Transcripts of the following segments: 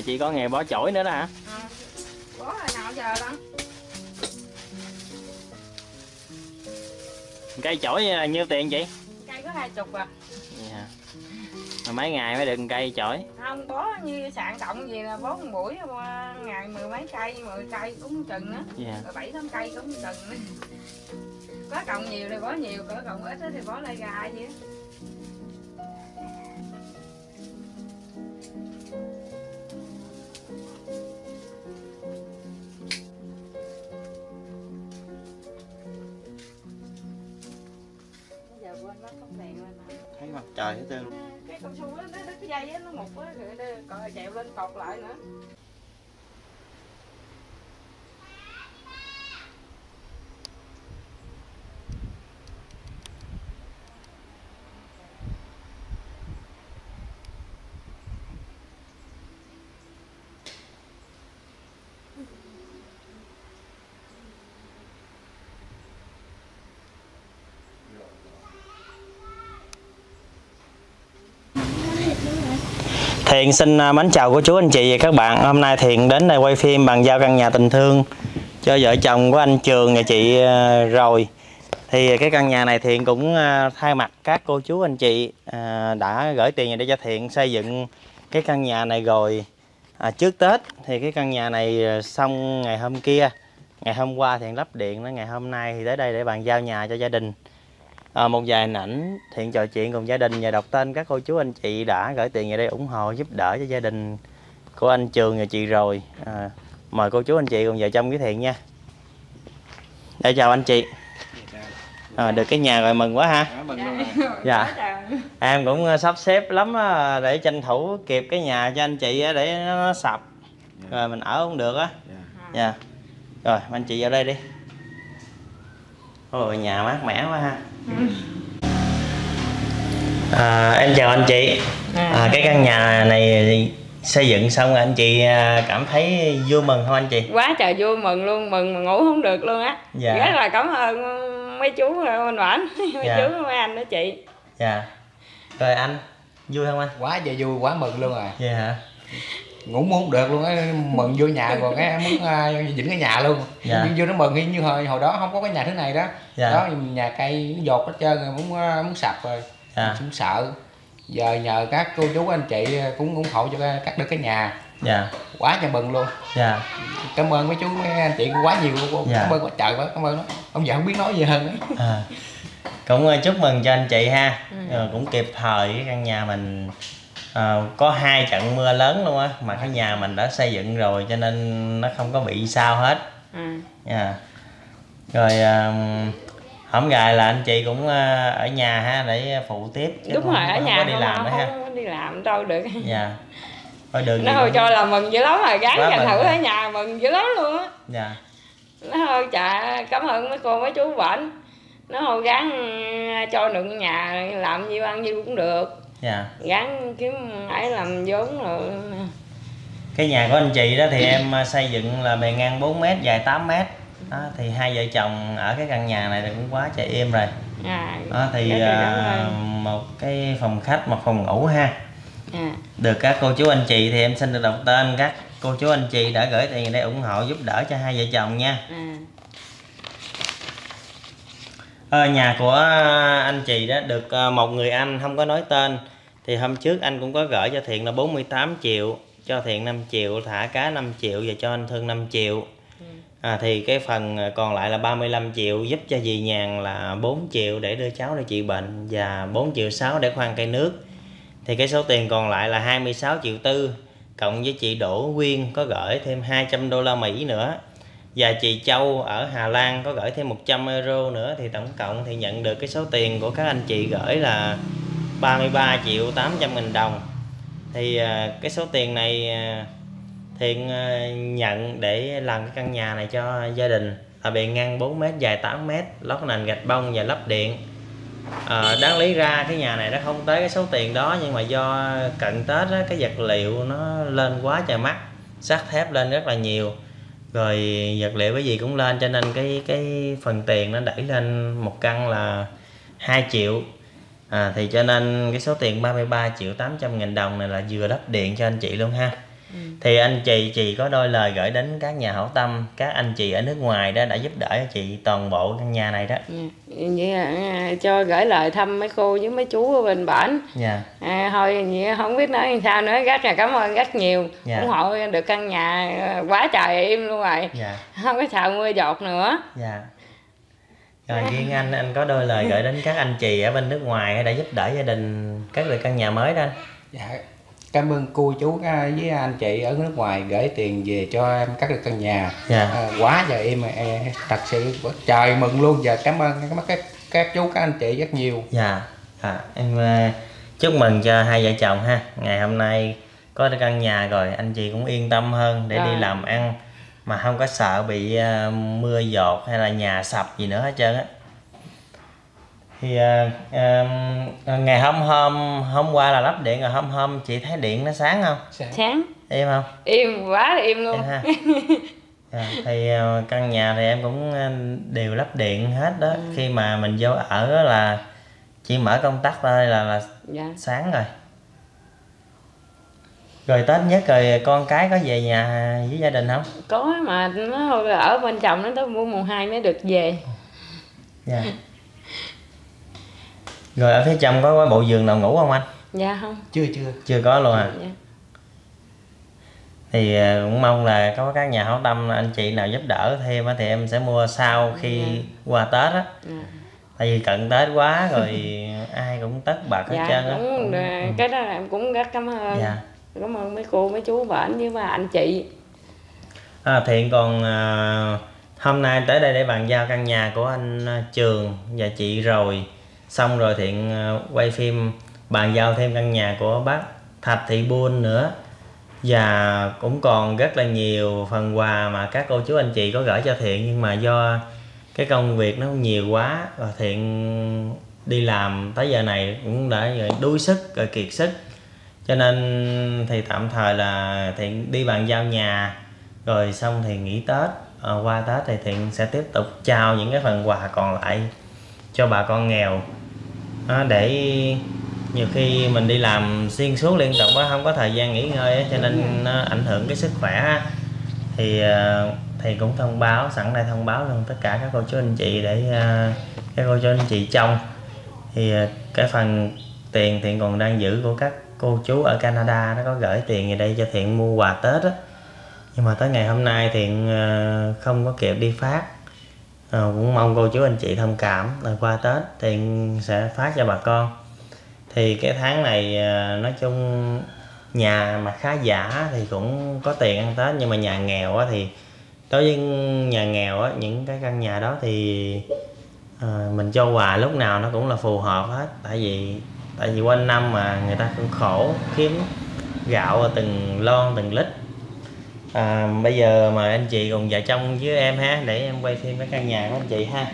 À chị có nghề bó chổi nữa đó hả? À, bó hồi nào giờ đó. Cây chổi nhiêu tiền chị? Cây có 20 à. Dạ. Mà mấy ngày mới được cây chổi? Không, bó như sạn cộng gì là 4 buổi, ngày mười mấy cây, 10 cây cũng chừng á. Dạ. Rồi 7-8 cây cũng chừng á. Có cộng nhiều thì bó nhiều, có cộng ít thì bó lại gà vậy á. Mặt trời hết trơn. Cái cao su đó, cái dây đó, nó mục á, rồi chèo lên cột lại nữa. Thiện xin mến chào cô chú anh chị và các bạn. Hôm nay Thiện đến đây quay phim bàn giao căn nhà tình thương cho vợ chồng của anh Trường nhà chị rồi. Thì cái căn nhà này Thiện cũng thay mặt các cô chú anh chị đã gửi tiền để cho Thiện xây dựng cái căn nhà này rồi trước Tết. Thì cái căn nhà này xong ngày hôm kia, ngày hôm qua Thiện lắp điện, ngày hôm nay thì tới đây để bàn giao nhà cho gia đình. Một vài hình ảnh Thiện trò chuyện cùng gia đình và đọc tên các cô chú anh chị đã gửi tiền về đây ủng hộ giúp đỡ cho gia đình của anh Trường và chị rồi. Mời cô chú anh chị cùng vợ chồng với Thiện nha. Đây, chào anh chị. Được cái nhà rồi mừng quá ha. Dạ. Em cũng sắp xếp lắm để tranh thủ kịp cái nhà cho anh chị để nó sập rồi mình ở không được á. Dạ. Rồi anh chị vào đây đi. Ôi nhà mát mẻ quá ha. Em chào anh chị. Cái căn nhà này xây dựng xong rồi anh chị cảm thấy vui mừng không anh chị? Quá trời vui mừng luôn, mừng mà ngủ không được luôn á. Dạ. Rất là cảm ơn mấy chú anh Oản, mấy dạ. Chú mấy anh đó chị. Dạ. Rồi anh vui không anh? Quá trời vui, quá mừng luôn rồi. Dạ hả? Ngủ muốn không được luôn á, mừng vô nhà còn cái muốn dính cái nhà luôn. Dạ. Nhưng vô nó mừng như hồi đó không có cái nhà thứ này đó. Dạ. Đó nhà cây nó dột hết trơn rồi, muốn sập rồi. Dạ. Cũng sợ. Giờ nhờ các cô chú anh chị cũng ủng hộ cho cắt được cái nhà. Dạ. Quá trời mừng luôn. Dạ. Cảm ơn mấy chú mấy anh chị quá nhiều luôn. Dạ. Cảm ơn quá trời quá, cảm ơn nó. Ông già không biết nói gì hơn. À. Cũng chúc mừng cho anh chị ha. Ừ. Cũng kịp thời cái căn nhà mình. Có 2 trận mưa lớn luôn á mà cái nhà mình đã xây dựng rồi cho nên nó không có bị sao hết. Yeah. Rồi hổng gài là anh chị cũng ở nhà ha để phụ tiếp chứ. Đúng rồi, ở nhà đi làm nữa ha, không đi làm đâu được. Dạ. Ở đường nó thôi cho là mừng dữ lắm rồi, gán tranh thủ ở nhà mừng dữ lắm luôn á. Dạ. Nó thôi trời cảm ơn mấy cô mấy chú bệnh. Nó thôi gán cho được nhà làm nhiêu ăn nhiêu cũng được. Dạ. Gắn kiếm ấy làm vốn rồi. Cái nhà của anh chị đó thì em xây dựng là bề ngang 4 m, dài 8 m. Đó, thì 2 vợ chồng ở cái căn nhà này cũng quá trời êm rồi. À, đó, thì một cái phòng khách, một phòng ngủ ha. À. Được các cô chú anh chị thì em xin được đọc tên các cô chú anh chị đã gửi tiền để ủng hộ giúp đỡ cho 2 vợ chồng nha. À. Nhà của anh chị đó được một người anh không có nói tên. Thì hôm trước anh cũng có gửi cho Thiện là 48 triệu, cho Thiện 5 triệu, thả cá 5 triệu và cho anh Thương 5 triệu. Thì cái phần còn lại là 35 triệu giúp cho dì Nhàn là 4 triệu để đưa cháu đi trị bệnh và 4,6 triệu để khoan cây nước. Thì cái số tiền còn lại là 26,4 triệu cộng với chị Đỗ Quyên có gửi thêm 200 đô la Mỹ nữa. Và chị Châu ở Hà Lan có gửi thêm 100 euro nữa. Thì tổng cộng thì nhận được cái số tiền của các anh chị gửi là 33,8 triệu đồng. Thì cái số tiền này Thiện nhận để làm cái căn nhà này cho gia đình. Là bề ngang 4 m, dài 8 m, lót nền gạch bông và lắp điện. Đáng lý ra cái nhà này nó không tới cái số tiền đó. Nhưng mà do cận Tết á, cái vật liệu nó lên quá trời mắc. Sắt thép lên rất là nhiều, rồi vật liệu cái gì cũng lên cho nên cái phần tiền nó đẩy lên một căn là 2 triệu. Thì cho nên cái số tiền 33,8 triệu đồng này là vừa đắp điện cho anh chị luôn ha. Thì anh chị có đôi lời gửi đến các nhà hảo tâm, các anh chị ở nước ngoài đó đã giúp đỡ chị toàn bộ căn nhà này đó. Vậy là cho gửi lời thăm mấy cô với mấy chú ở bên bển. Thôi không biết nói làm sao nữa, rất là cảm ơn rất nhiều, ủng hộ được căn nhà quá trời im luôn rồi, không có sợ mưa giọt nữa. Rồi riêng anh có đôi lời gửi đến các anh chị ở bên nước ngoài đã giúp đỡ gia đình các người căn nhà mới đó anh. Cảm ơn cô chú với anh chị ở nước ngoài gửi tiền về cho em các căn nhà. Quá giờ em thật sự trời mừng luôn. Giờ cảm ơn các chú các anh chị rất nhiều. Em chúc mừng cho hai vợ chồng ha. Ngày hôm nay có căn nhà rồi, anh chị cũng yên tâm hơn để đi làm ăn mà không có sợ bị mưa dột hay là nhà sập gì nữa hết trơn á. Thì ngày hôm qua là lắp điện rồi, hôm chị thấy điện nó sáng không? Sáng. Im không? Im quá là im luôn. Thì căn nhà thì em cũng đều lắp điện hết đó. Khi mà mình vô ở là chỉ mở công tắc thôi là sáng rồi. Rồi Tết nhất rồi con cái có về nhà với gia đình không? Có mà nó ở bên chồng nó tới mua mùng 2 mới được về. Rồi ở phía trong có bộ giường nào ngủ không anh? Không. Chưa có luôn à? Thì cũng mong là có các nhà hảo tâm anh chị nào giúp đỡ thêm thì em sẽ mua sau khi qua Tết á. Tại vì cận Tết quá rồi ai cũng tất bật hết trơn á. Cái đó là em cũng rất cảm ơn. Cảm ơn mấy cô, mấy chú bển với mấy anh chị. Thiện còn hôm nay tới đây để bàn giao căn nhà của anh Trường và chị rồi. Xong rồi Thiện quay phim bàn giao thêm căn nhà của bác Thạch Thị Buôn nữa. Và cũng còn rất là nhiều phần quà mà các cô chú anh chị có gửi cho Thiện. Nhưng mà do cái công việc nó nhiều quá và Thiện đi làm tới giờ này cũng đã đuối sức rồi, kiệt sức. Cho nên thì tạm thời là Thiện đi bàn giao nhà. Rồi xong thì nghỉ Tết. Qua Tết thì Thiện sẽ tiếp tục trao những cái phần quà còn lại cho bà con nghèo. Để nhiều khi mình đi làm xuyên suốt liên tục đó, không có thời gian nghỉ ngơi cho nên nó ảnh hưởng cái sức khỏe. Thì cũng thông báo, sẵn đây thông báo luôn tất cả các cô chú anh chị để các cô chú anh chị trông. Thì cái phần tiền Thiện còn đang giữ của các cô chú ở Canada, nó có gửi tiền về đây cho Thiện mua quà Tết á. Nhưng mà tới ngày hôm nay Thiện không có kịp đi phát. Cũng mong cô chú anh chị thông cảm, rồi qua Tết Thiện sẽ phát cho bà con. Thì cái tháng này nói chung nhà mà khá giả thì cũng có tiền ăn Tết, nhưng mà nhà nghèo á thì đối với nhà nghèo á, những cái căn nhà đó thì mình cho quà lúc nào nó cũng là phù hợp hết. Tại vì quanh năm mà người ta cũng khổ kiếm gạo từng lon từng lít. Bây giờ mời anh chị cùng vợ chồng với em ha, để em quay phim cái căn nhà của anh chị ha.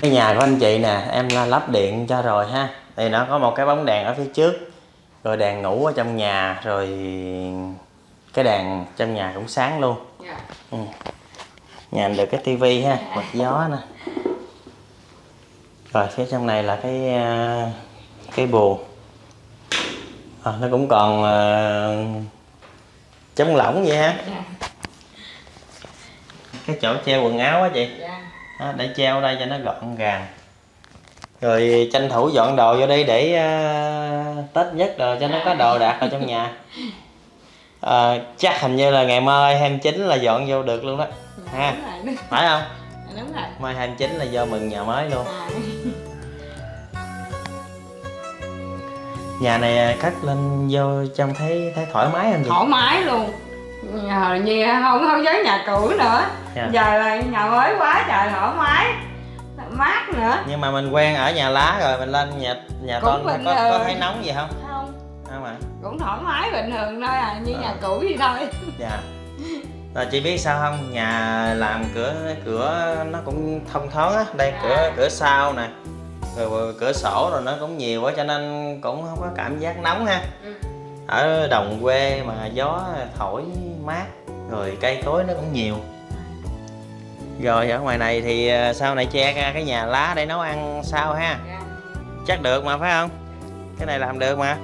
Cái nhà của anh chị nè, em lắp điện cho rồi ha. Thì nó có một cái bóng đèn ở phía trước, rồi đèn ngủ ở trong nhà, rồi cái đèn trong nhà cũng sáng luôn. Nhà được cái tivi ha, quạt gió nè. Rồi phía trong này là cái bù. Nó cũng còn trống lỏng vậy ha. Cái chỗ treo quần áo á chị. Để treo đây cho nó gọn gàng. Rồi tranh thủ dọn đồ vô đi để Tết nhất rồi cho nó có đồ đạc vào trong nhà. Chắc hình như là ngày mai 29 là dọn vô được luôn đó ha. Phải không? Đúng rồi. Mai 29 là vô mừng nhà mới luôn. Nhà này khách lên vô trong thấy thoải mái không chị? Thoải mái luôn. Như không giống nhà cũ nữa. Giờ là nhà mới quá trời thoải mái, mát nữa. Nhưng mà mình quen ở nhà lá rồi, mình lên nhà con có thấy nóng gì không? Không ạ. Cũng thoải mái bình thường thôi à, như nhà cũ gì thôi. Rồi chị biết sao không? Nhà làm cửa nó cũng thông thoáng á. Đây cửa sau nè, rồi cửa sổ rồi nó cũng nhiều quá cho nên cũng không có cảm giác nóng ha. Ở đồng quê mà gió thổi mát, rồi cây cối nó cũng nhiều. Rồi ở ngoài này thì sau này che ra cái nhà lá để nấu ăn sao ha. Chắc được mà phải không? Cái này làm được mà.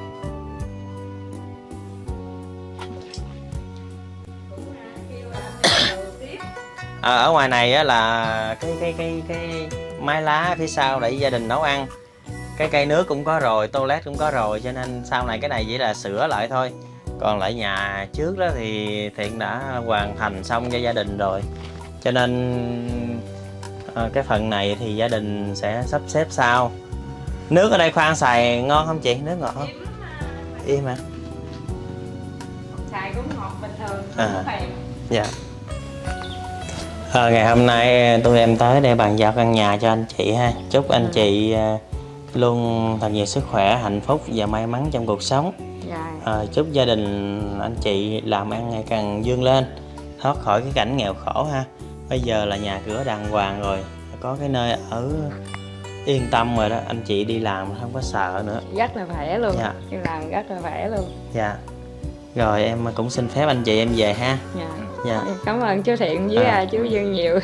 Ở ngoài này á là cái mái lá phía sau để gia đình nấu ăn, cái cây nước cũng có rồi, toilet cũng có rồi, cho nên sau này cái này chỉ là sửa lại thôi. Còn lại nhà trước đó thì Thiện đã hoàn thành xong cho gia đình rồi, cho nên cái phần này thì gia đình sẽ sắp xếp sau. Nước ở đây khoan xài ngon không chị? Nước ngọt không? Im mà. Xài cũng ngọt bình thường, không phải. Dạ. Ngày hôm nay tụi em tới để bàn giao căn nhà cho anh chị ha. Chúc anh chị luôn thật nhiều sức khỏe, hạnh phúc và may mắn trong cuộc sống. Chúc gia đình anh chị làm ăn ngày càng vươn lên, thoát khỏi cái cảnh nghèo khổ ha. Bây giờ là nhà cửa đàng hoàng rồi, có cái nơi ở yên tâm rồi đó, anh chị đi làm không có sợ nữa. Rất là khỏe luôn, dạ. Đi làm rất là khỏe luôn. Dạ. Rồi em cũng xin phép anh chị em về ha. Dạ. Dạ. Cảm ơn chú Thiện với chú Dương nhiều.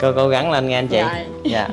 Cô cố gắng lên nghe anh chị. Dạ.